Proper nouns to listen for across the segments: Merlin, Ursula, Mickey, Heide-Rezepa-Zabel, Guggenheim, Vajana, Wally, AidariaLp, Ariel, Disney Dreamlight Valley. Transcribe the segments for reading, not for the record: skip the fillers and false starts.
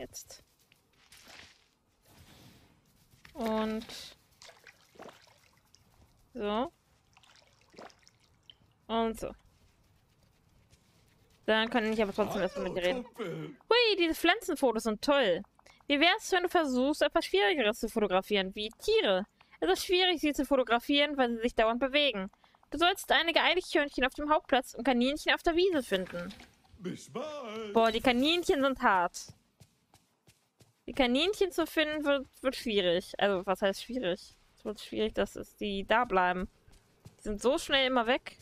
Jetzt. Und so. Und so. Dann kann ich aber trotzdem erstmal mit dir reden. Hui, diese Pflanzenfotos sind toll. Wie wär's, wenn du versuchst, etwas Schwierigeres zu fotografieren, wie Tiere? Es ist schwierig, sie zu fotografieren, weil sie sich dauernd bewegen. Du sollst einige Eichhörnchen auf dem Hauptplatz und Kaninchen auf der Wiese finden. Bis bald. Boah, die Kaninchen sind hart. Die Kaninchen zu finden wird schwierig. Also, was heißt schwierig? Es wird schwierig, dass die da bleiben. Die sind so schnell immer weg.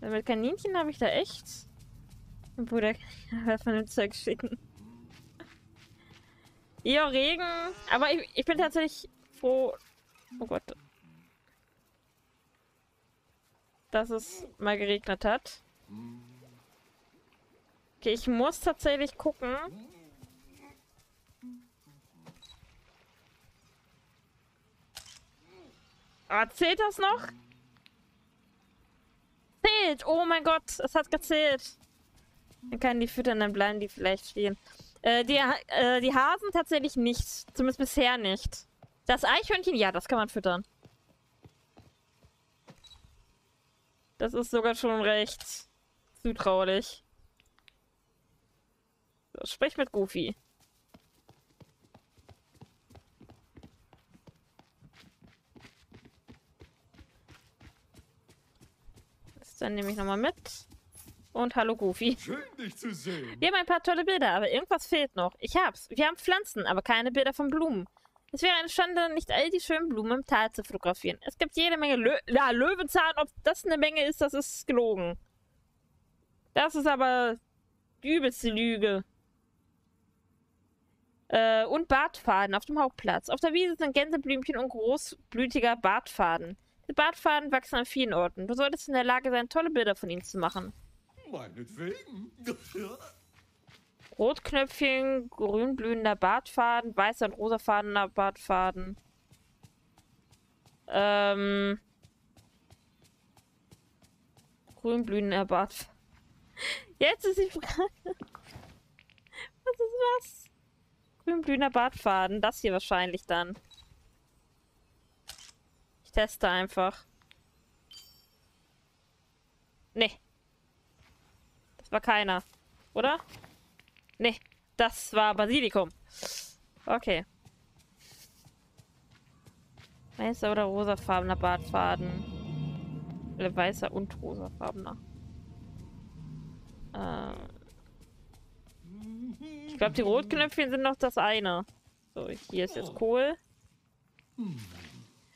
Mit Kaninchen habe ich da echt... Mein Bruder kann von dem Zeug schicken. Ja, Regen. Aber ich bin tatsächlich froh... Oh Gott. Dass es mal geregnet hat. Okay, ich muss tatsächlich gucken. Ah, zählt das noch? Zählt! Oh mein Gott, es hat gezählt. Dann kann die füttern, dann bleiben die vielleicht stehen. Die Hasen tatsächlich nicht. Zumindest bisher nicht. Das Eichhörnchen, ja, das kann man füttern. Das ist sogar schon recht zutraulich. So, sprich mit Goofy. Das dann nehme ich nochmal mit. Und hallo Goofy. Schön, dich zu sehen. Wir haben ein paar tolle Bilder, aber irgendwas fehlt noch. Ich hab's. Wir haben Pflanzen, aber keine Bilder von Blumen. Es wäre eine Schande, nicht all die schönen Blumen im Tal zu fotografieren. Es gibt jede Menge Löwenzahn. Ob das eine Menge ist, das ist gelogen. Das ist aber die übelste Lüge. Und Bartfaden auf dem Hauptplatz. Auf der Wiese sind Gänseblümchen und großblütiger Bartfaden. Die Bartfaden wachsen an vielen Orten. Du solltest in der Lage sein, tolle Bilder von ihnen zu machen. Meinetwegen. Rotknöpfchen, grünblühender Bartfaden, weißer und rosa fadener Bartfaden. Grünblühender Bartfaden. Jetzt ist die Frage. Was ist was? Grünblühender Bartfaden. Das hier wahrscheinlich dann. Ich teste einfach. Nee. Das war keiner. Oder? Nee, das war Basilikum. Okay. Weißer oder rosafarbener Bartfaden. Oder weißer und rosafarbener. Ich glaube, die Rotknöpfchen sind noch das eine. So, hier ist jetzt Kohl.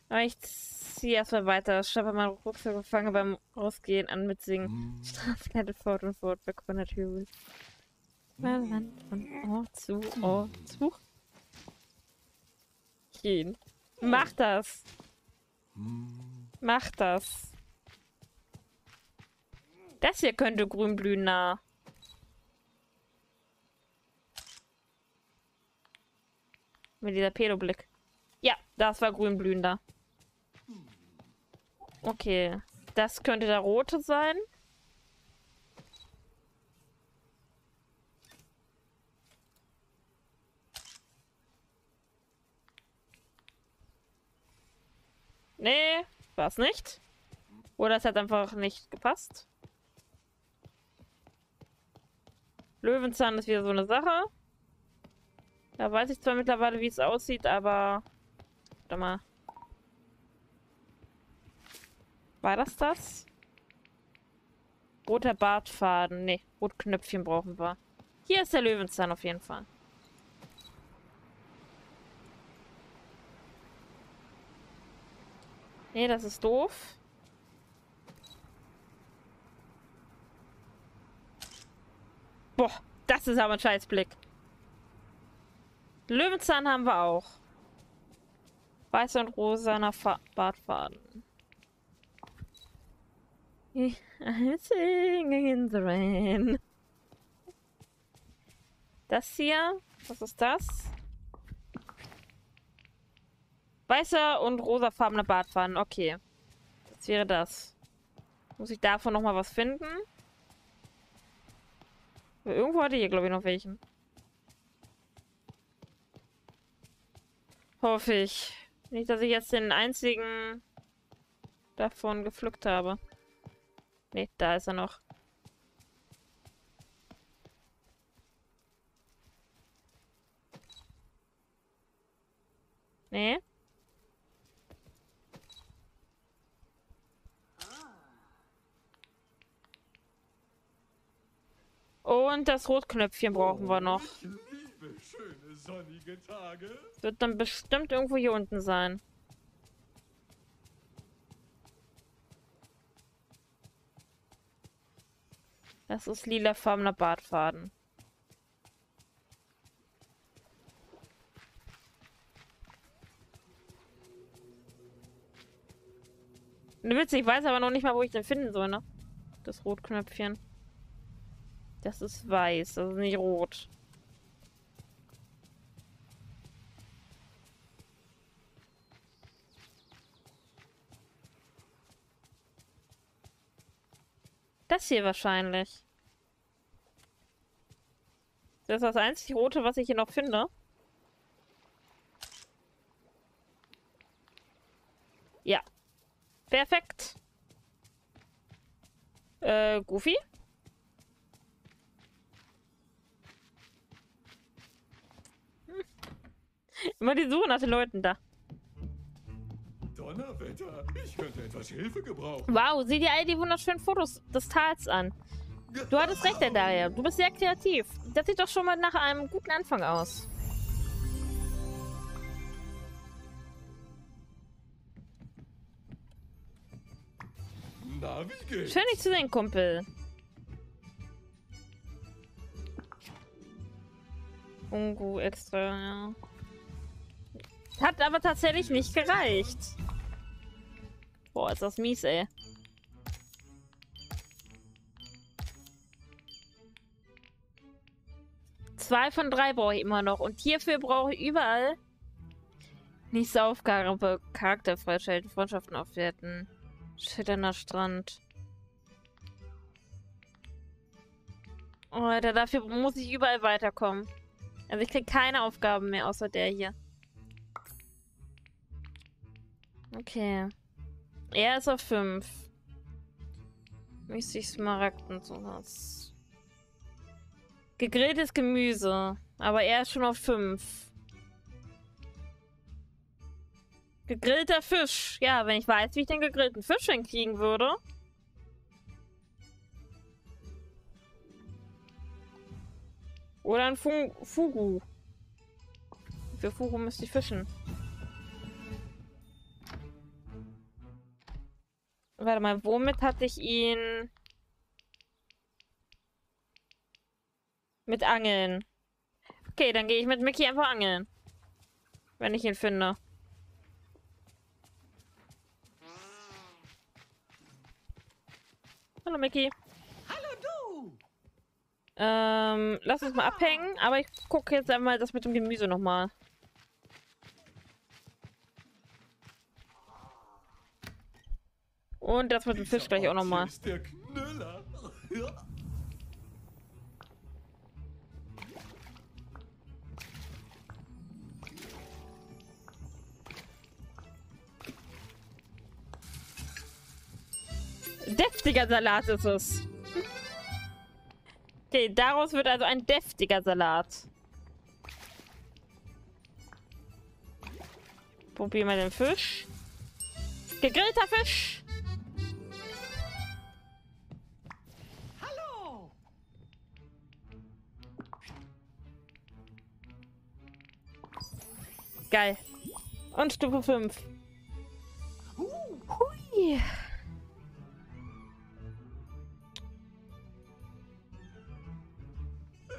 Aber ich ziehe erstmal weiter. Schaffe meinen Rucksack und fange beim Rausgehen an mit Singen. Straßenkette fort und fort, weg von der Tür. Verwandt von Ort zu Ort zu gehen. Mach das! Mach das! Das hier könnte grün blühen, nah. Mit dieser Pedoblick. Ja, das war grünblühender. Okay. Das könnte der rote sein. Nee, war es nicht. Oder es hat einfach nicht gepasst. Löwenzahn ist wieder so eine Sache. Da weiß ich zwar mittlerweile, wie es aussieht, aber... Warte mal. War das? Roter Bartfaden. Nee, Rotknöpfchen brauchen wir. Hier ist der Löwenzahn auf jeden Fall. Nee, das ist doof. Boah, das ist aber ein Scheißblick. Löwenzahn haben wir auch. Weiß und rosaner Bartfaden. I'm singing in the rain. Das hier, was ist das? Weißer und rosafarbener Bartfaden. Okay. Das wäre das. Muss ich davon nochmal was finden? Irgendwo hatte ich hier, glaube ich, noch welchen. Hoffe ich. Nicht, dass ich jetzt den einzigen davon gepflückt habe. Ne, da ist er noch. Ne? Und das Rotknöpfchen brauchen wir noch. Schöne sonnige Tage. Wird dann bestimmt irgendwo hier unten sein. Das ist lilafarbener Bartfaden. Witzig, ich weiß aber noch nicht mal, wo ich den finden soll, ne? Das Rotknöpfchen. Das ist weiß, das ist nicht rot. Das hier wahrscheinlich. Das ist das einzig Rote, was ich hier noch finde. Ja. Perfekt. Goofy? Hm. Immer die Suche nach den Leuten da. Donnerwetter, ich könnte etwas Hilfe gebrauchen. Wow, sieh dir all die wunderschönen Fotos des Tals an. Du hattest recht, Aidaria. Du bist sehr kreativ. Das sieht doch schon mal nach einem guten Anfang aus. Na, wie geht's? Schön, dich zu sehen, Kumpel. Ungu extra, ja. Hat aber tatsächlich nicht gereicht. Boah, ist das mies, ey. Zwei von drei brauche ich immer noch. Und hierfür brauche ich überall nichts auf Charakter freischalten, Freundschaften aufwerten. Schitternder Strand. Oh, Alter, dafür muss ich überall weiterkommen. Also ich kriege keine Aufgaben mehr, außer der hier. Okay. Er ist auf 5. Müsste ich Smaragden und sowas. Gegrilltes Gemüse. Aber er ist schon auf 5. Gegrillter Fisch. Ja, wenn ich weiß, wie ich den gegrillten Fisch hinkriegen würde. Oder ein Fugu. Für Fugu müsste ich fischen. Warte mal, womit hatte ich ihn? Mit Angeln. Okay, dann gehe ich mit Mickey einfach angeln. Wenn ich ihn finde. Hallo Mickey. Hallo du! Lass uns mal abhängen, aber ich gucke jetzt einmal das mit dem Gemüse nochmal. Und das mit dem Fisch gleich auch nochmal. Deftiger Salat ist es. Okay, daraus wird also ein deftiger Salat. Probieren wir den Fisch. Gegrillter Fisch. Geil. Und Stufe 5. Hui.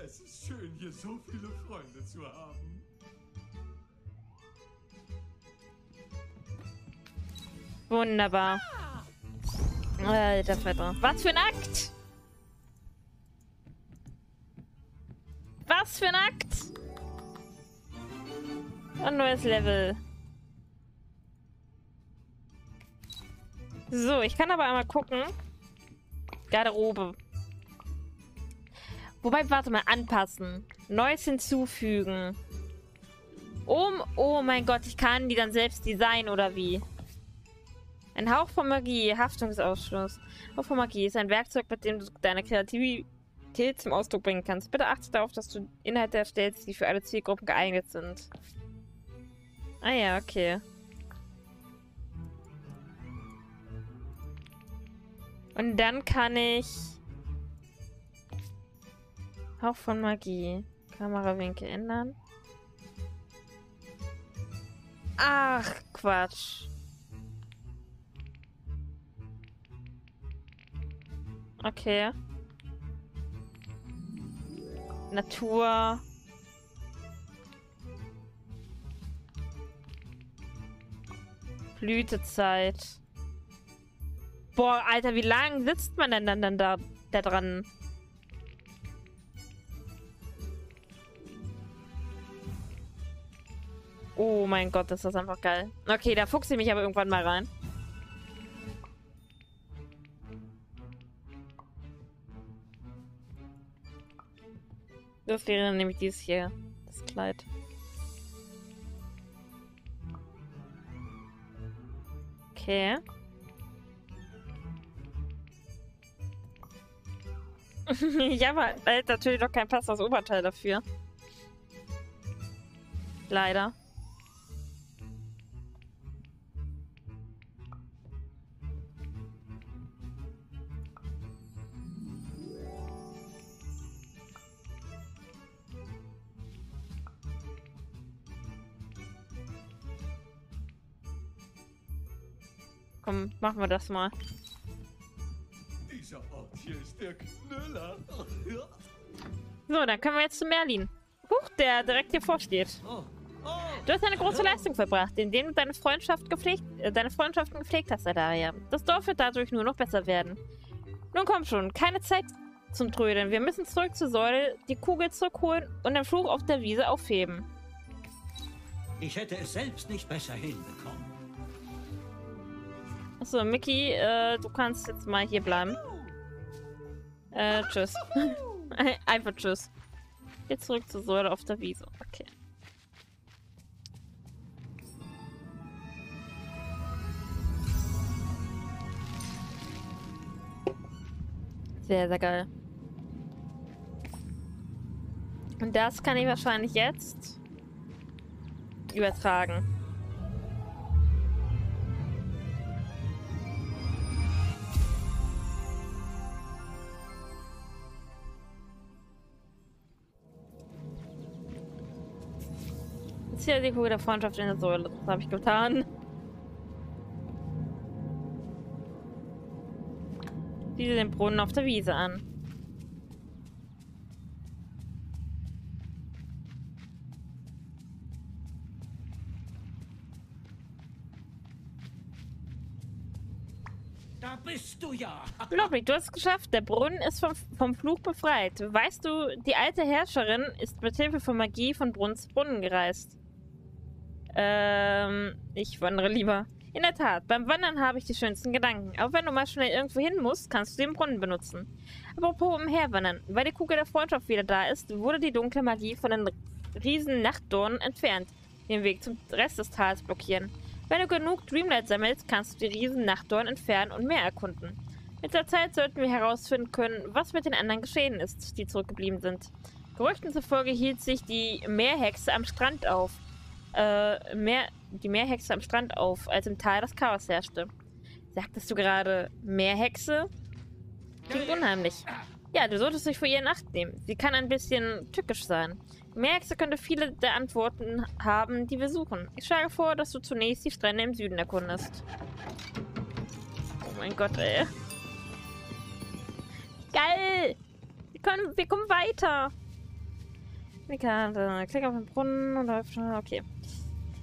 Es ist schön, hier so viele Freunde zu haben. Wunderbar. Alter Vetter. Was für ein Akt! Was für ein Akt! Ein neues Level. So, ich kann aber einmal gucken. Garderobe. Wobei, warte mal, anpassen. Neues hinzufügen. Oh mein Gott, ich kann die dann selbst designen, oder wie? Ein Hauch von Magie, Haftungsausschluss. Hauch von Magie ist ein Werkzeug, mit dem du deine Kreativität zum Ausdruck bringen kannst. Bitte achte darauf, dass du Inhalte erstellst, die für alle Zielgruppen geeignet sind. Ah ja, okay. Und dann kann ich... Hauch von Magie. Kamerawinkel ändern. Ach, Quatsch. Okay. Natur. Blütezeit. Boah, Alter, wie lange sitzt man denn dann da dran? Oh mein Gott, ist das einfach geil. Okay, da fuchse ich mich aber irgendwann mal rein. Das wäre dann nämlich dieses hier, das Kleid. Okay. Ich habe halt natürlich noch kein passendes Oberteil dafür. Leider. Komm, machen wir das mal. Dieser Ort hier ist der Knüller. So, dann können wir jetzt zu Merlin. Huch, der direkt hier vorsteht. Du hast eine große Leistung verbracht, indem du deine Freundschaften gepflegt hast, Aidaria. Das Dorf wird dadurch nur noch besser werden. Nun komm schon, keine Zeit zum Trödeln. Wir müssen zurück zur Säule, die Kugel zurückholen und den Fluch auf der Wiese aufheben. Ich hätte es selbst nicht besser hinbekommen. Achso, Mickey, du kannst jetzt mal hier bleiben. Tschüss. Einfach tschüss. Jetzt zurück zur Säule auf der Wiese. Okay. Sehr, sehr geil. Und das kann ich wahrscheinlich jetzt übertragen. Die Kugel der Freundschaft in der Säule. Das habe ich getan. Sieh den Brunnen auf der Wiese an. Da bist du ja. Unglaublich, du hast es geschafft. Der Brunnen ist vom Fluch befreit. Weißt du, die alte Herrscherin ist mit Hilfe von Magie von Brunnen zu Brunnen gereist. Ich wandere lieber. In der Tat, beim Wandern habe ich die schönsten Gedanken. Auch wenn du mal schnell irgendwo hin musst, kannst du den Brunnen benutzen. Apropos umherwandern. Weil die Kugel der Freundschaft wieder da ist, wurde die dunkle Magie von den riesen Nachtdornen entfernt, die den Weg zum Rest des Tals blockieren. Wenn du genug Dreamlight sammelst, kannst du die riesen Nachtdornen entfernen und mehr erkunden. Mit der Zeit sollten wir herausfinden können, was mit den anderen geschehen ist, die zurückgeblieben sind. Gerüchten zufolge hielt sich die Meerhexe am Strand auf. Die Meerhexe am Strand auf, als im Tal das Chaos herrschte. Sagtest du gerade Meerhexe? Klingt unheimlich. Ja, du solltest dich vor ihr in Acht nehmen. Sie kann ein bisschen tückisch sein. Die Meerhexe könnte viele der Antworten haben, die wir suchen. Ich schlage vor, dass du zunächst die Strände im Süden erkundest. Oh mein Gott, ey. Geil! Wir kommen weiter! Klick auf den Brunnen und läuft schon. Okay.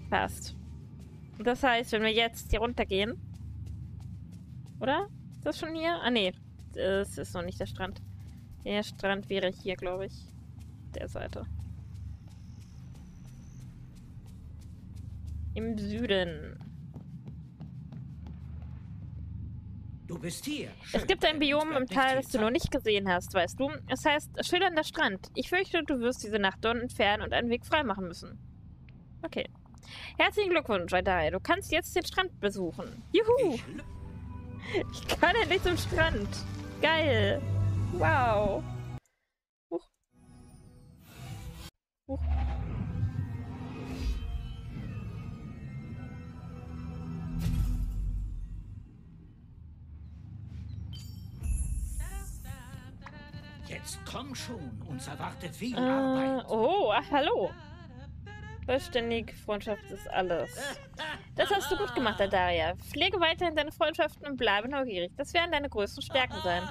Passt. Das heißt, wenn wir jetzt hier runtergehen. Oder? Ist das schon hier? Ah, nee. Das ist noch nicht der Strand. Der Strand wäre hier, glaube ich. Der Seite. Im Süden. Du bist hier. Schön. Es gibt ein Biom im Tal, das du noch nicht gesehen hast, weißt du? Es heißt schillernder Strand. Ich fürchte, du wirst diese Nacht dort entfernen und einen Weg freimachen müssen. Okay. Herzlichen Glückwunsch, Aidaria. Du kannst jetzt den Strand besuchen. Juhu! Ich kann endlich zum Strand. Geil. Wow. Huch. Huch. Jetzt komm schon, uns erwartet viel Arbeit. Oh, ach, hallo. Vollständig, Freundschaft ist alles. Das hast du gut gemacht, Aidaria. Pflege weiterhin deine Freundschaften und bleibe neugierig. Das werden deine größten Stärken sein.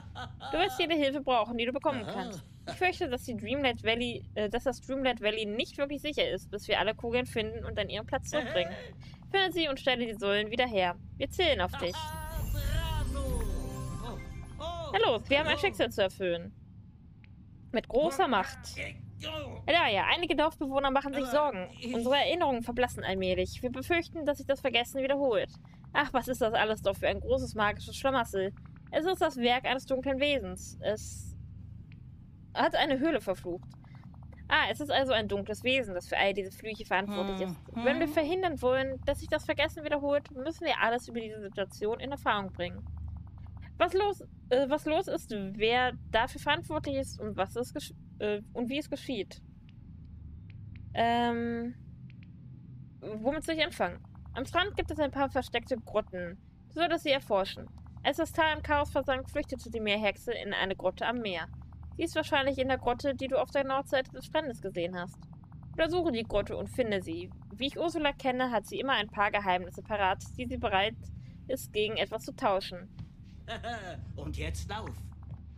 Du wirst jede Hilfe brauchen, die du bekommen kannst. Ich fürchte, dass das Dreamlight Valley nicht wirklich sicher ist, bis wir alle Kugeln finden und an ihren Platz zurückbringen. Finde sie und stelle die Säulen wieder her. Wir zählen auf dich. Na los, wir haben ein Schicksal zu erfüllen. Mit großer Macht. Ja, einige Dorfbewohner machen sich Sorgen. Unsere Erinnerungen verblassen allmählich. Wir befürchten, dass sich das Vergessen wiederholt. Ach, was ist das alles doch für ein großes magisches Schlamassel. Es ist das Werk eines dunklen Wesens. Es hat eine Höhle verflucht. Ah, es ist also ein dunkles Wesen, das für all diese Flüche verantwortlich ist. Wenn wir verhindern wollen, dass sich das Vergessen wiederholt, müssen wir alles über diese Situation in Erfahrung bringen. Was los ist, wer dafür verantwortlich ist und wie es geschieht. Womit soll ich anfangen? Am Strand gibt es ein paar versteckte Grotten. Du solltest sie erforschen. Als das Tal im Chaos versank, flüchtete die Meerhexe in eine Grotte am Meer. Sie ist wahrscheinlich in der Grotte, die du auf der Nordseite des Strandes gesehen hast. Untersuche die Grotte und finde sie. Wie ich Ursula kenne, hat sie immer ein paar Geheimnisse parat, die sie bereit ist, gegen etwas zu tauschen. Und jetzt lauf.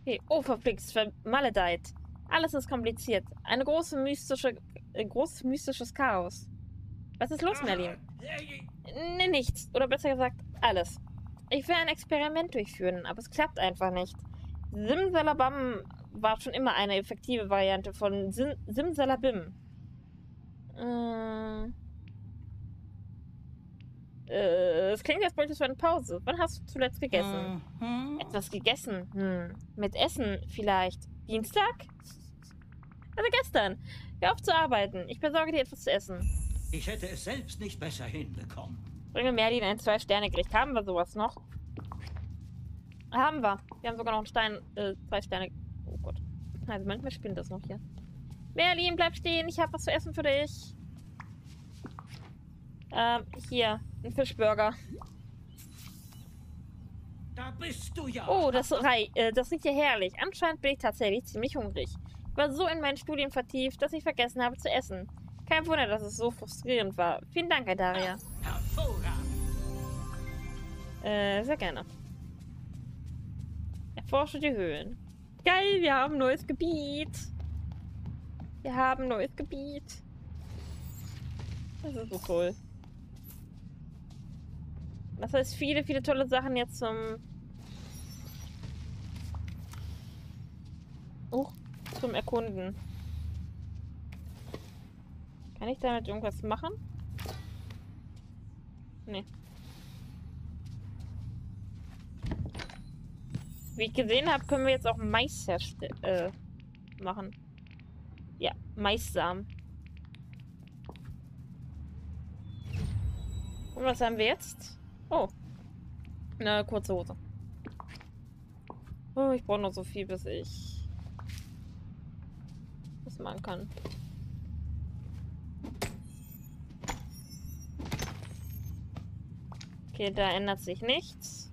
Okay. Oh, verflixt, vermaledeit. Alles ist kompliziert. Ein großes mystisches Chaos. Was ist los, Merlin? Nee, nichts. Oder besser gesagt, alles. Ich will ein Experiment durchführen, aber es klappt einfach nicht. Simsalabam war schon immer eine effektive Variante von Simsalabim. Es klingt, als bräuchtest du eine Pause. Wann hast du zuletzt gegessen? Etwas gegessen? Mit Essen vielleicht? Dienstag? Also gestern. Hör auf zu arbeiten. Ich besorge dir etwas zu essen. Ich hätte es selbst nicht besser hinbekommen. Bringe Merlin ein 2-Sterne-Gericht. Haben wir sowas noch? Haben wir. Wir haben sogar noch einen 2 Sterne. Oh Gott. Also manchmal spinnt das noch hier. Merlin, bleib stehen. Ich habe was zu essen für dich. Hier. Ein Fischburger. Da bist du ja. Oh, das riecht ja herrlich. Anscheinend bin ich tatsächlich ziemlich hungrig. Ich war so in meinen Studien vertieft, dass ich vergessen habe zu essen. Kein Wunder, dass es so frustrierend war. Vielen Dank, Aidaria. Sehr gerne. Erforsche die Höhlen. Geil, wir haben ein neues Gebiet. Wir haben ein neues Gebiet. Das ist so cool. Das heißt, viele, viele tolle Sachen jetzt zum Erkunden. Kann ich damit irgendwas machen? Nee. Wie ich gesehen habe, können wir jetzt auch Mais herstellen, machen. Ja, Maissamen. Und was haben wir jetzt? Oh. Eine kurze Hose. Oh, ich brauche noch so viel, bis ich das machen kann. Okay, da ändert sich nichts.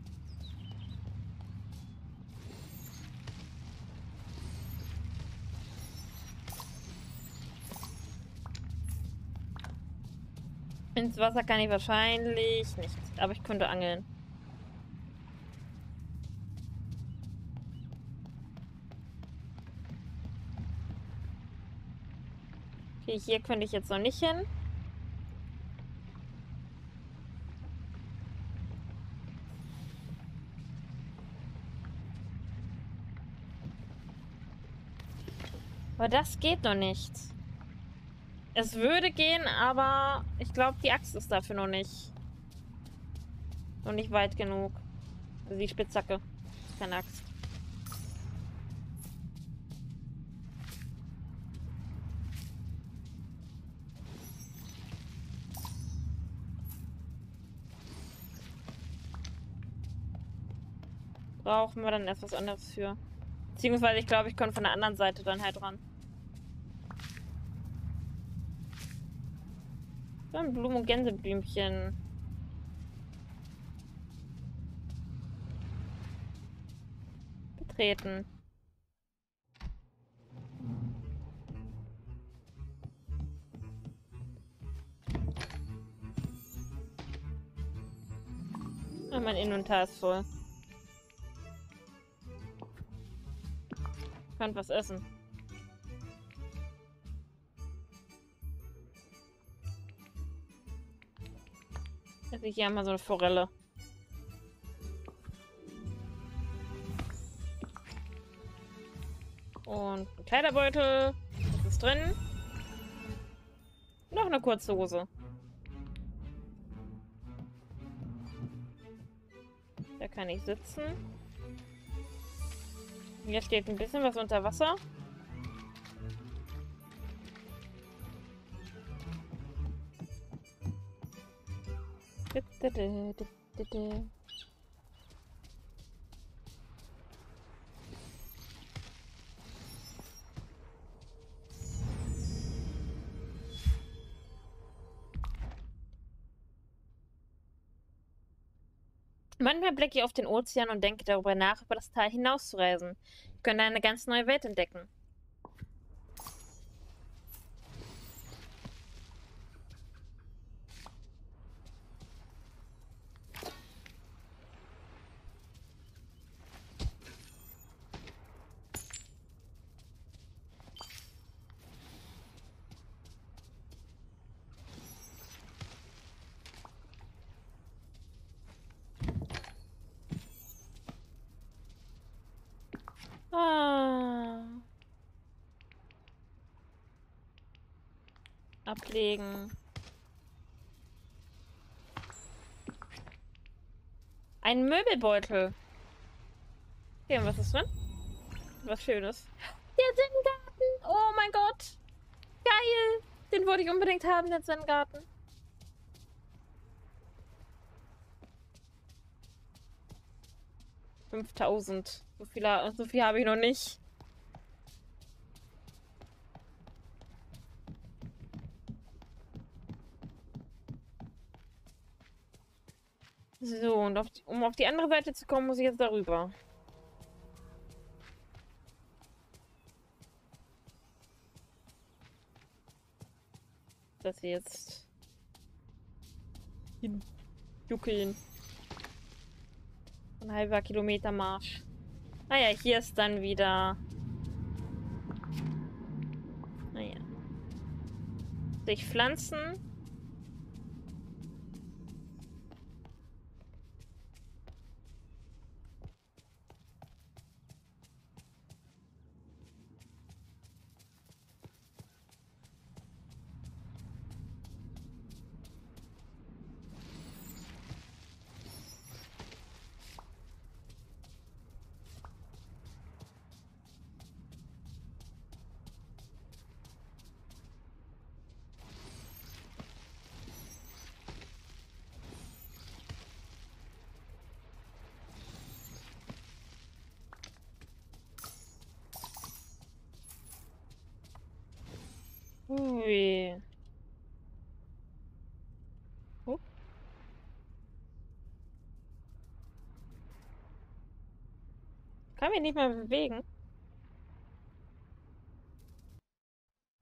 Ins Wasser kann ich wahrscheinlich nicht, aber ich könnte angeln. Okay, hier könnte ich jetzt noch nicht hin. Aber das geht noch nicht. Es würde gehen, aber ich glaube, die Axt ist dafür noch nicht weit genug. Also die Spitzhacke. Keine Axt. Brauchen wir dann erst was anderes für. Beziehungsweise ich glaube, ich komme von der anderen Seite dann halt ran. So ein Blumen- und Gänseblümchen. Betreten. Ach, mein Inventar ist voll. Ich kann was essen. Esse ich hier einmal so eine Forelle. Und ein Kleiderbeutel. Was ist drin? Noch eine kurze Hose. Da kann ich sitzen. Hier steht ein bisschen was unter Wasser. Manchmal blicke ich auf den Ozean und denke darüber nach, über das Tal hinauszureisen. Ich könnte eine ganz neue Welt entdecken. Ablegen. Ein Möbelbeutel. Okay, und was ist drin? Was Schönes. Der Zinnengarten. Oh mein Gott. Geil. Den wollte ich unbedingt haben, den Zinnengarten. $5000. So viel habe ich noch nicht. So, und um auf die andere Seite zu kommen, muss ich jetzt darüber. Das jetzt. Juckeln. Ein halber Kilometer Marsch. Naja, hier ist dann wieder. Naja. Sich pflanzen. Ui. Oh. Kann mich nicht mehr bewegen.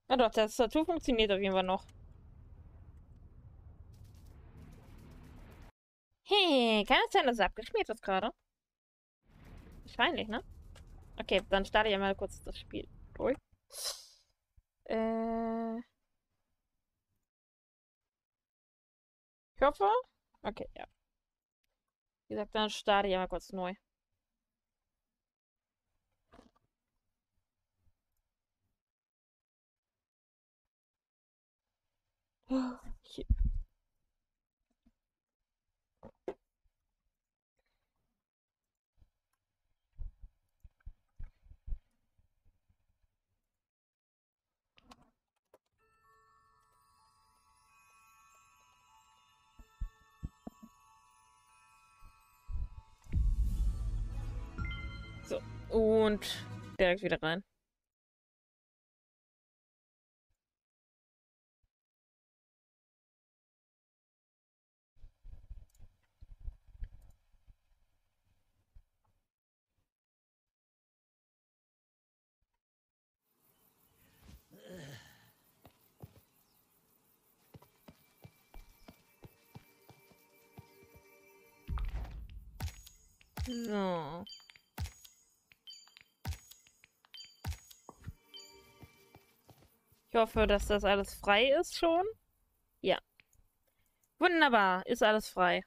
Ah doch, das Tattoo funktioniert auf jeden Fall noch. Hey, kann es sein, dass es abgeschmiert ist gerade? Wahrscheinlich, ne? Okay, dann starte ich mal kurz das Spiel durch. Ich hoffe. Okay, ja. Wie gesagt, dann starte ich mal kurz neu. Hier. Und direkt wieder rein. No. Ich hoffe, dass das alles frei ist schon. Ja. Wunderbar, ist alles frei.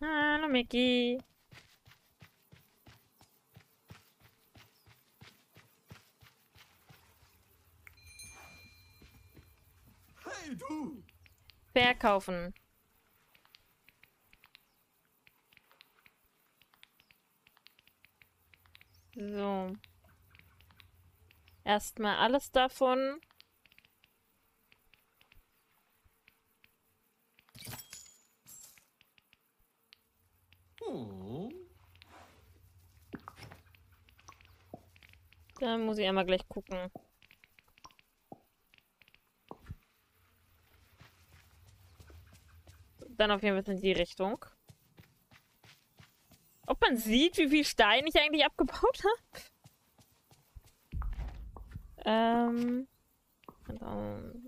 Hallo Mickey. Verkaufen. So. Erstmal alles davon. Da muss ich einmal gleich gucken. Dann auf jeden Fall in die Richtung. Ob man sieht, wie viel Stein ich eigentlich abgebaut habe?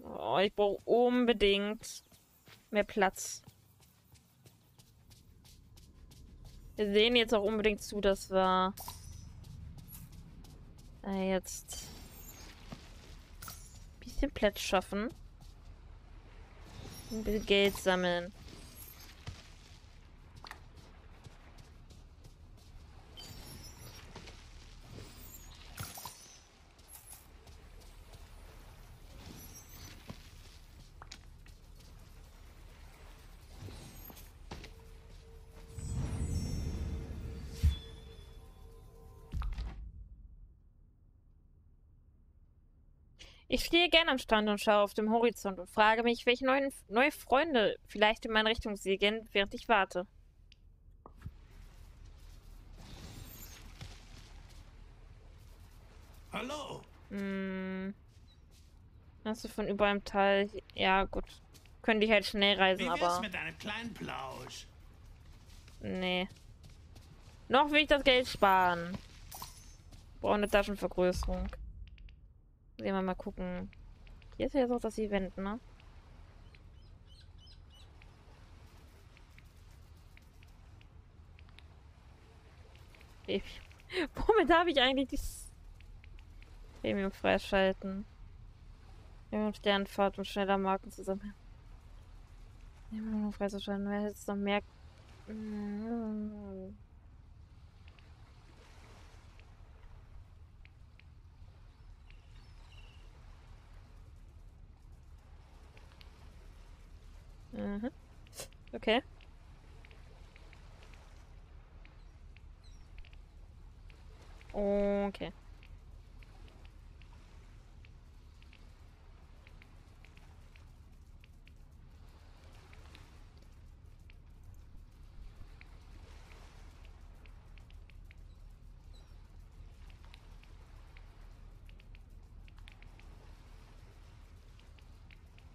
Oh, ich brauche unbedingt mehr Platz. Wir sehen jetzt auch unbedingt zu, dass wir jetzt ein bisschen Platz schaffen. Ein bisschen Geld sammeln. Ich stehe gern am Strand und schaue auf dem Horizont und frage mich, welche neue Freunde vielleicht in meine Richtung segeln, während ich warte. Hallo. Hast du von über einem Teil? Ja, gut. Könnte ich halt schnell reisen, aber. Wie wär's mit einem kleinen Plausch? Nee. Noch will ich das Geld sparen. Brauche eine Taschenvergrößerung. Sehen wir mal gucken. Hier ist ja jetzt auch das Event, ne? Womit darf ich eigentlich dieses Premium freischalten? Premium Sternfahrt und schneller Marken zusammen. Premium freizuschalten, wer jetzt noch merkt. Okay. Okay.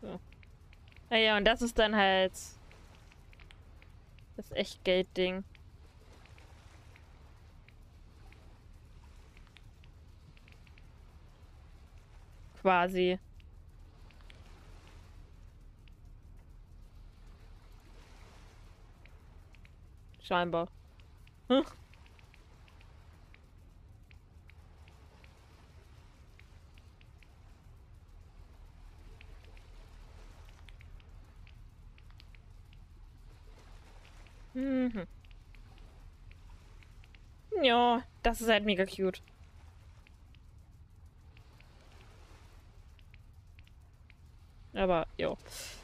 So. Ah ja, und das ist dann halt das Echtgeld-Ding. Quasi. Scheinbar. Hm. Ja, das ist halt mega cute. Aber, jo. Was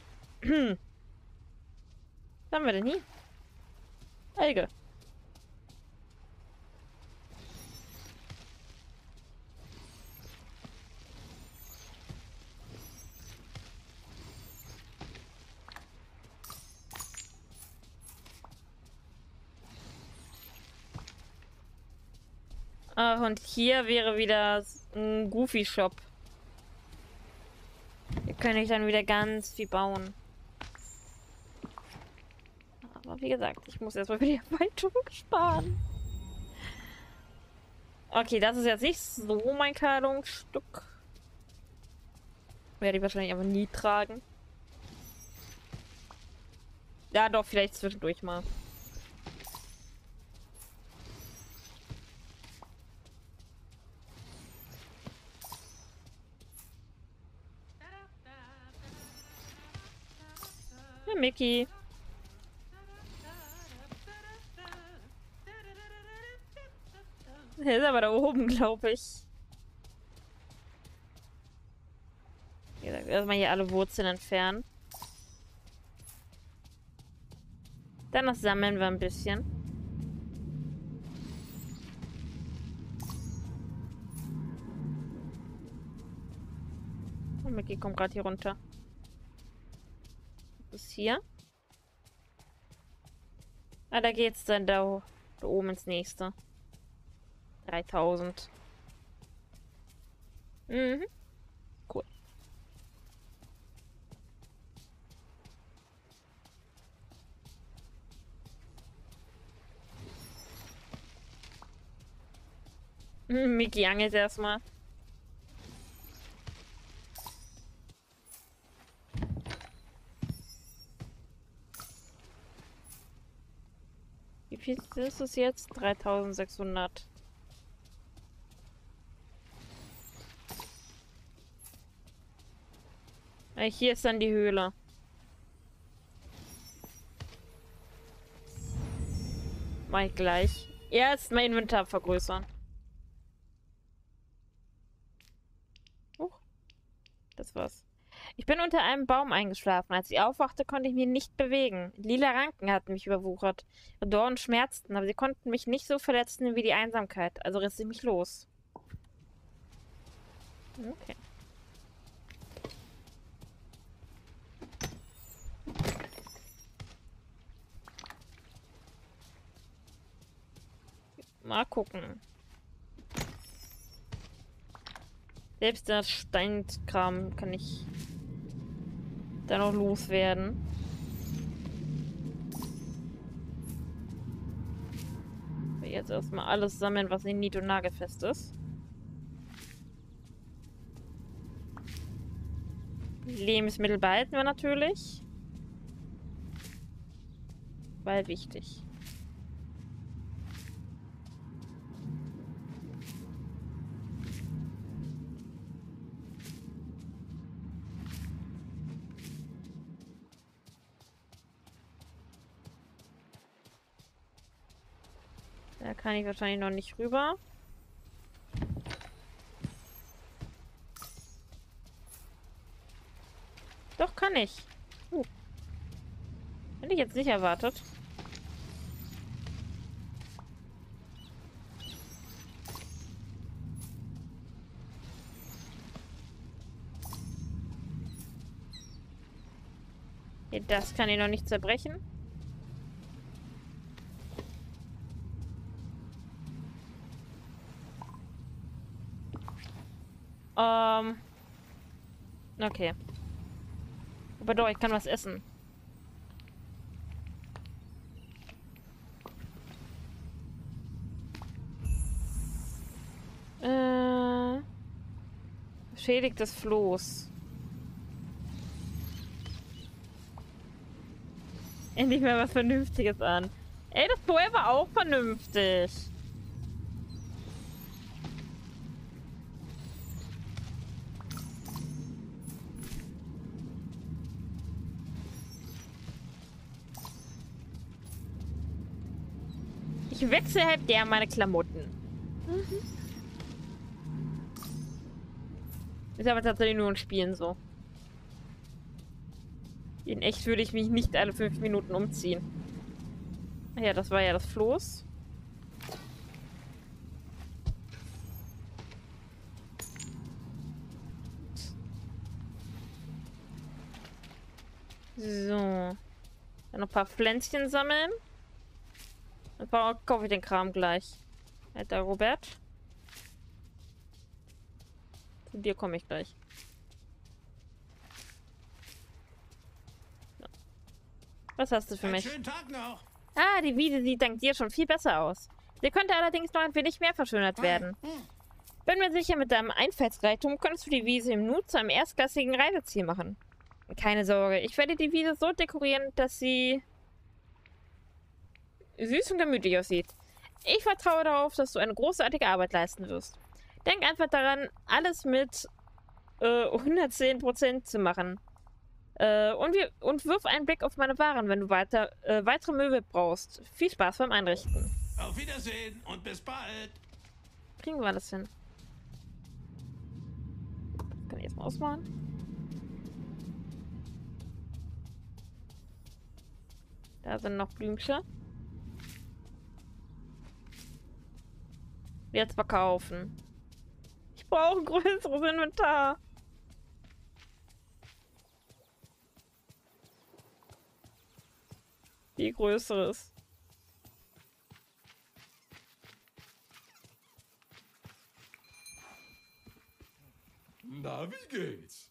haben wir denn hier? Alge. Ach, und hier wäre wieder ein Goofy-Shop. Hier könnte ich dann wieder ganz viel bauen. Aber wie gesagt, ich muss erstmal für die Erweiterung sparen. Okay, das ist jetzt nicht so mein Kleidungsstück. Werde ich wahrscheinlich aber nie tragen. Ja, doch, vielleicht zwischendurch mal. Ja, Mickey. Der ist aber da oben, glaube ich. Wie gesagt, erstmal hier alle Wurzeln entfernen. Danach sammeln wir ein bisschen. Und Mickey kommt gerade hier runter. Bis hier. Ah, da geht's dann da oben ins nächste. 3000. Mhm. Cool. Mickey angelt erstmal. Wie viel ist es jetzt? 3600. Hier ist dann die Höhle. Mach ich gleich. Erst mein Inventar vergrößern. Das war's. Ich bin unter einem Baum eingeschlafen. Als ich aufwachte, konnte ich mich nicht bewegen. Lila Ranken hatten mich überwuchert. Ihre Dornen schmerzten, aber sie konnten mich nicht so verletzen wie die Einsamkeit. Also riss ich mich los. Okay. Mal gucken. Selbst das Steinkram kann ich da noch loswerden. Jetzt erstmal alles sammeln, was nicht nied- und nagelfest ist. Lebensmittel behalten wir natürlich. Weil wichtig. Da kann ich wahrscheinlich noch nicht rüber. Doch, kann ich. Hätte ich jetzt nicht erwartet. Ja, das kann ich noch nicht zerbrechen. Okay. Aber doch, ich kann was essen. Beschädigtes Floß. Endlich mal was Vernünftiges an. Ey, das Boy war auch vernünftig. Ich wechsle halt gern meine Klamotten. Ist aber tatsächlich nur in Spielen so. In echt würde ich mich nicht alle 5 Minuten umziehen. Ja, das war ja das Floß. So. Dann noch ein paar Pflänzchen sammeln. Dann kaufe ich den Kram gleich. Alter Robert. Zu dir komme ich gleich. So. Was hast du für mich? Schönen Tag noch. Ah, die Wiese sieht dank dir schon viel besser aus. Sie könnte allerdings noch ein wenig mehr verschönert werden. Bin mir sicher, mit deinem Einfallsreichtum könntest du die Wiese im Nu zu einem erstklassigen Reiseziel machen. Keine Sorge, ich werde die Wiese so dekorieren, dass sie süß und gemütlich aussieht. Ich vertraue darauf, dass du eine großartige Arbeit leisten wirst. Denk einfach daran, alles mit 110% zu machen. Und wirf einen Blick auf meine Waren, wenn du weitere Möbel brauchst. Viel Spaß beim Einrichten. Auf Wiedersehen und bis bald. Kriegen wir das hin? Das kann ich erstmal ausmachen. Da sind noch Blümchen. Jetzt verkaufen. Ich brauche ein größeres Inventar. Viel größeres. Na, wie geht's?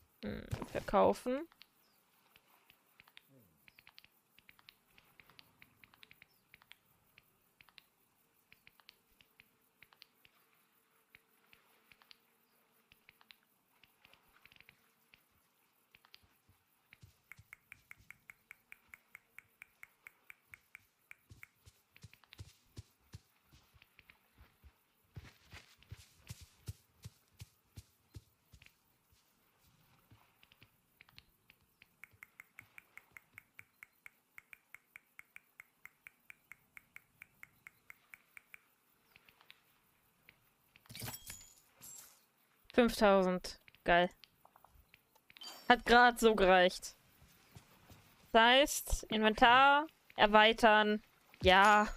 Verkaufen. $5000. Geil. Hat gerade so gereicht. Das heißt, Inventar erweitern. Ja.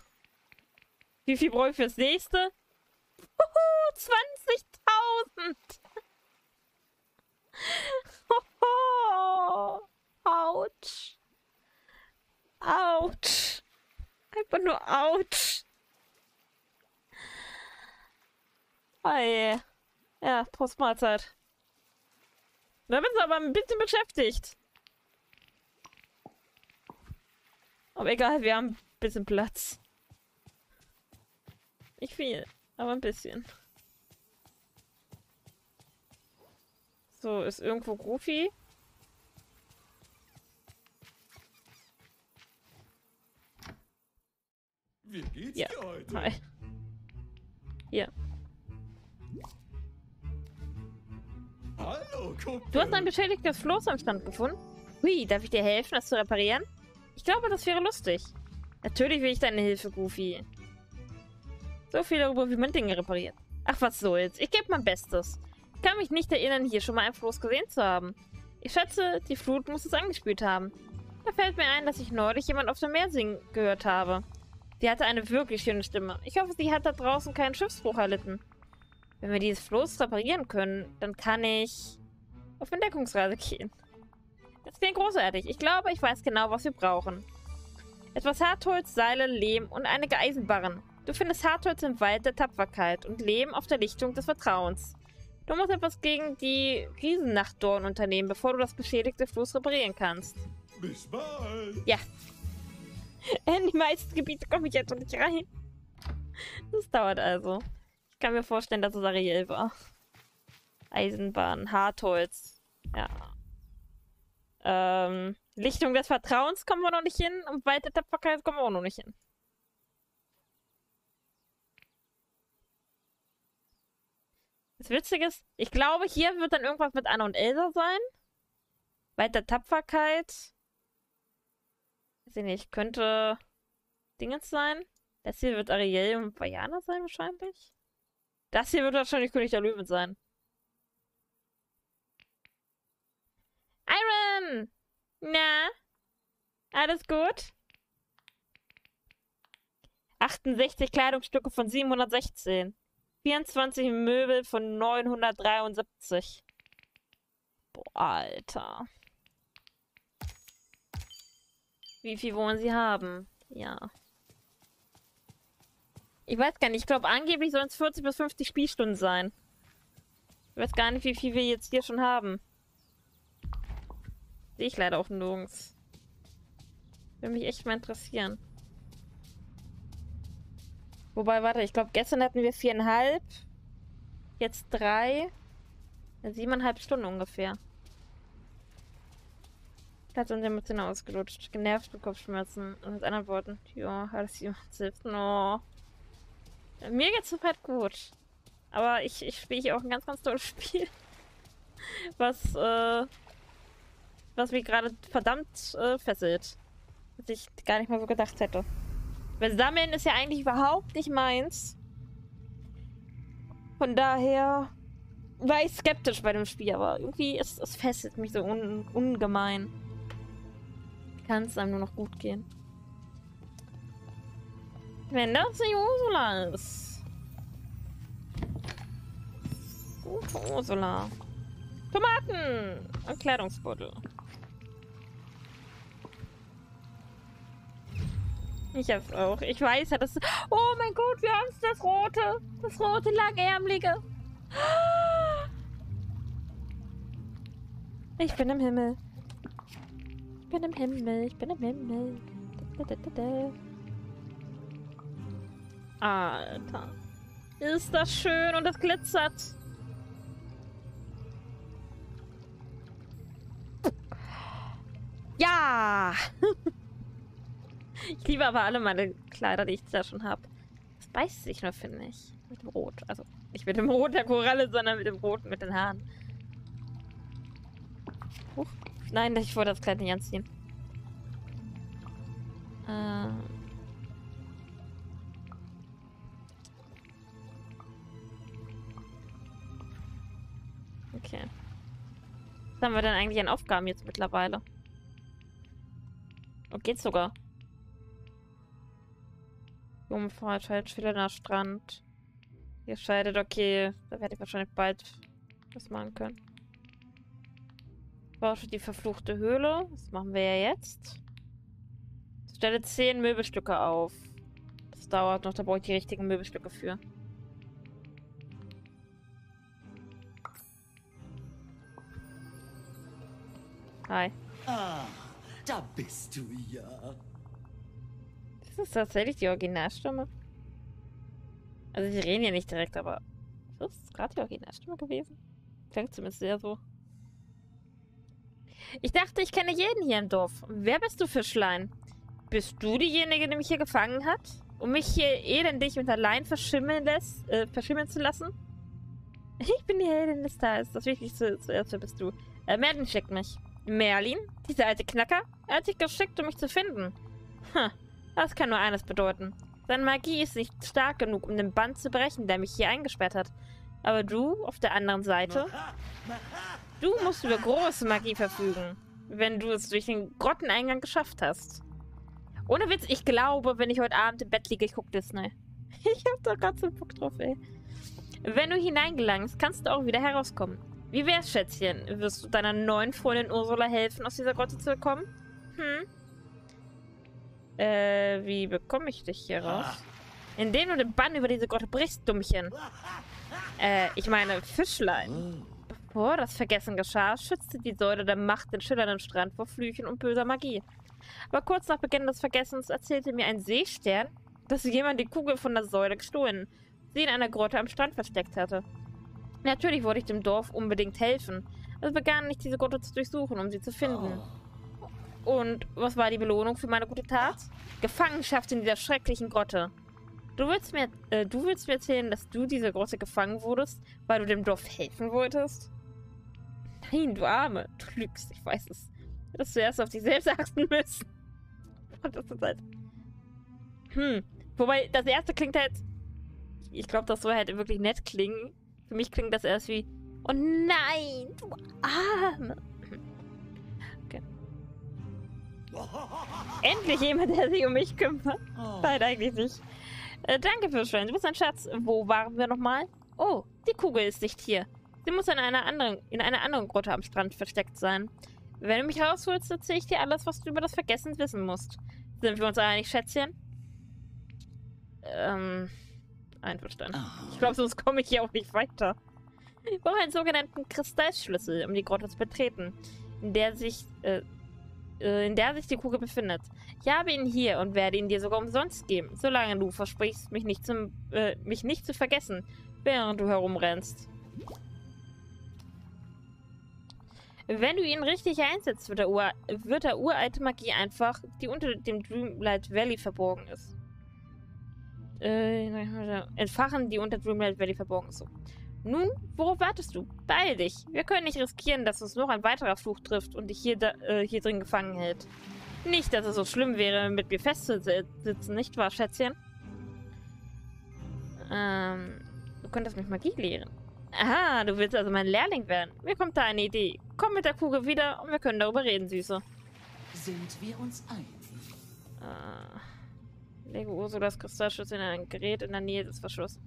Wie viel brauche ich fürs nächste? 20.000! Autsch. Autsch. Einfach nur Autsch. Oh yeah. Ja, Postmahlzeit. Da bin ich aber ein bisschen beschäftigt. Aber egal, wir haben ein bisschen Platz. Nicht viel, aber ein bisschen. So, ist irgendwo Goofy? Wie geht's dir heute? Hi. Hier. Hallo, Kumpel. Du hast ein beschädigtes Floß am Strand gefunden? Hui, darf ich dir helfen, das zu reparieren? Ich glaube, das wäre lustig. Natürlich will ich deine Hilfe, Goofy. So viel darüber, wie man Dinge repariert. Ach, was soll's. Ich gebe mein Bestes. Ich kann mich nicht erinnern, hier schon mal ein Floß gesehen zu haben. Ich schätze, die Flut muss es angespült haben. Da fällt mir ein, dass ich neulich jemand auf dem Meer singen gehört habe. Sie hatte eine wirklich schöne Stimme. Ich hoffe, sie hat da draußen keinen Schiffsbruch erlitten. Wenn wir dieses Floß reparieren können, dann kann ich auf Entdeckungsreise gehen. Das klingt großartig. Ich glaube, ich weiß genau, was wir brauchen. Etwas Hartholz, Seile, Lehm und einige Eisenbarren. Du findest Hartholz im Wald der Tapferkeit und Lehm auf der Lichtung des Vertrauens. Du musst etwas gegen die Riesennachtdorn unternehmen, bevor du das beschädigte Floß reparieren kannst. Bis bald! Ja. In die meisten Gebiete komme ich jetzt noch nicht rein. Das dauert also. Ich kann mir vorstellen, dass es Ariel war. Eisenbahn, Hartholz. Ja. Lichtung des Vertrauens kommen wir noch nicht hin. Und weite Tapferkeit kommen wir auch noch nicht hin. Das Witzige ist, ich glaube, hier wird dann irgendwas mit Anna und Elsa sein. Weite Tapferkeit. Weiß ich nicht, könnte Dingens sein. Das hier wird Ariel und Vajana sein wahrscheinlich. Das hier wird wahrscheinlich König der Löwen sein. Iron! Na? Alles gut? 68 Kleidungsstücke von 716. 24 Möbel von 973. Boah, Alter. Wie viel wollen sie haben? Ja. Ich weiß gar nicht. Ich glaube, angeblich sollen es 40 bis 50 Spielstunden sein. Ich weiß gar nicht, wie viel wir jetzt hier schon haben. Sehe ich leider auch nirgends. Würde mich echt mal interessieren. Wobei, warte, ich glaube, gestern hatten wir 4,5. Jetzt 3. 7,5 Stunden ungefähr. Platz und Emotionen ausgelutscht. Genervt mit Kopfschmerzen. Und mit anderen Worten, ja, hat es jemand hilft. No. Mir geht's super gut. Aber ich spiele hier auch ein ganz, ganz tolles Spiel. Was mich gerade verdammt fesselt. Was ich gar nicht mal so gedacht hätte. Weil Sammeln ist ja eigentlich überhaupt nicht meins. Von daher war ich skeptisch bei dem Spiel, aber irgendwie es fesselt mich so ungemein. Kann es einem nur noch gut gehen. Wenn das nicht Ursula ist. Gute Ursula. Tomaten und Kleidungsbeutel. Ich hab's auch. Ich weiß ja, das. Oh mein Gott, wir haben's, das rote. Das rote, langärmelige. Ich bin im Himmel. Ich bin im Himmel. Ich bin im Himmel. Alter. Ist das schön und das glitzert. Ja! Ich liebe aber alle meine Kleider, die ich da schon habe. Das beißt sich nur, finde ich. Mit dem Rot. Also nicht mit dem Rot der Koralle, sondern mit dem Rot mit den Haaren. Huch. Nein, ich wollte das Kleid nicht anziehen. Okay. Was haben wir denn eigentlich an Aufgaben jetzt mittlerweile? Oh, geht's sogar. Jungfreiheit, Schilderner Strand. Gescheidet, okay. Da werde ich wahrscheinlich bald was machen können. Ich brauche die verfluchte Höhle. Das machen wir ja jetzt. Ich stelle 10 Möbelstücke auf. Das dauert noch, da brauche ich die richtigen Möbelstücke für. Hi. Ah, da bist du ja. Das ist tatsächlich die Originalstimme. Also sie reden ja nicht direkt, aber das ist gerade die Originalstimme gewesen. Klingt zumindest sehr so. Ich dachte, ich kenne jeden hier im Dorf. Wer bist du, Fischlein? Bist du diejenige, die mich hier gefangen hat? Um mich hier elendig und allein verschimmeln zu lassen? Ich bin die Heldin des Tages. Das Wichtigste zuerst bist du. Merlin schickt mich. Merlin? Dieser alte Knacker? Er hat dich geschickt, um mich zu finden. Hm. Das kann nur eines bedeuten. Seine Magie ist nicht stark genug, um den Bann zu brechen, der mich hier eingesperrt hat. Aber du, auf der anderen Seite, du musst über große Magie verfügen, wenn du es durch den Grotteneingang geschafft hast. Ohne Witz, ich glaube, wenn ich heute Abend im Bett liege, ich gucke Disney. Ich hab doch grad so Bock drauf, ey. Wenn du hineingelangst, kannst du auch wieder herauskommen. Wie wär's, Schätzchen? Wirst du deiner neuen Freundin Ursula helfen, aus dieser Grotte zu kommen? Hm? Wie bekomme ich dich hier raus? Indem du den Bann über diese Grotte brichst, Dummchen. Ich meine, Fischlein. Bevor das Vergessen geschah, schützte die Säule der Macht den schillernden Strand vor Flüchen und böser Magie. Aber kurz nach Beginn des Vergessens erzählte mir ein Seestern, dass jemand die Kugel von der Säule gestohlen, sie in einer Grotte am Strand versteckt hatte. Natürlich wollte ich dem Dorf unbedingt helfen, also begann ich, diese Grotte zu durchsuchen, um sie zu finden. Oh. Und was war die Belohnung für meine gute Tat? Gefangenschaft in dieser schrecklichen Grotte. Du willst mir erzählen, dass du dieser Grotte gefangen wurdest, weil du dem Dorf helfen wolltest? Nein, du Arme. Du lügst, ich weiß es. Dass du erst auf dich selbst achten müssen. Und das ist halt... Wobei, das erste klingt halt... Ich glaube, das soll halt wirklich nett klingen. Für mich klingt das erst wie... Oh nein, du Arme. Endlich jemand, der sich um mich kümmert. Nein, eigentlich nicht. Danke für schön. Du bist ein Schatz. Wo waren wir nochmal? Oh, die Kugel ist nicht hier. Sie muss in einer anderen Grotte am Strand versteckt sein. Wenn du mich rausholst, erzähle ich dir alles, was du über das Vergessen wissen musst. Sind wir uns einig, Schätzchen? Einverstanden. Ich glaube, sonst komme ich hier auch nicht weiter. Ich brauche einen sogenannten Kristallschlüssel, um die Grotte zu betreten, in der sich die Kugel befindet. Ich habe ihn hier und werde ihn dir sogar umsonst geben, solange du versprichst, mich nicht zu vergessen, während du herumrennst. Wenn du ihn richtig einsetzt, wird der uralte Magie einfach, die unter dem Dreamlight Valley verborgen ist. Entfachen, die unter Dreamlight Valley verborgen ist. Nun, worauf wartest du? Beeil dich! Wir können nicht riskieren, dass uns noch ein weiterer Fluch trifft und dich hier drin gefangen hält. Nicht, dass es so schlimm wäre, mit mir festzusitzen, nicht wahr, Schätzchen? Du könntest mich Magie lehren. Aha, du willst also mein Lehrling werden. Mir kommt da eine Idee. Komm mit der Kugel wieder und wir können darüber reden, Süße. Sind wir uns einig? Lege Ursulas Kristallschlüssel in ein Gerät in der Nähe des Verschlusses.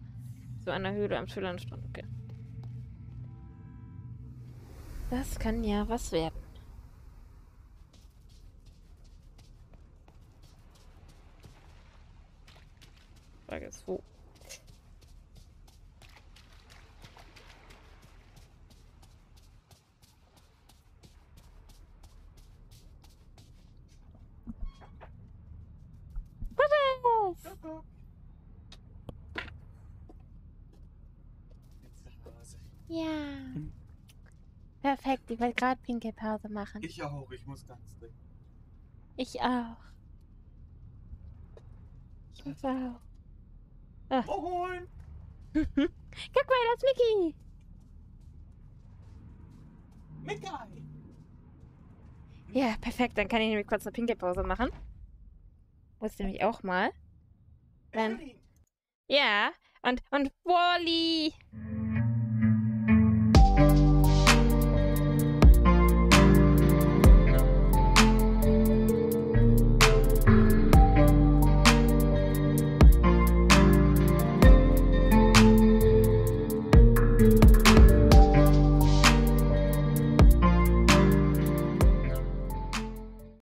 So einer Höhle am Schülernstrand, okay. Das kann ja was werden. Frage ist, wo? Was ist? Ja. Hm. Perfekt, ich wollte gerade Pinkelpause machen. Ich auch, ich muss ganz dringend. Ich auch. Ich muss auch. Ah. Oh, holen! Guck mal, das ist Mickey! Mickey! Ja, perfekt, dann kann ich nämlich kurz eine Pinkelpause machen. Muss nämlich auch mal. Dann... Ja, und Wally!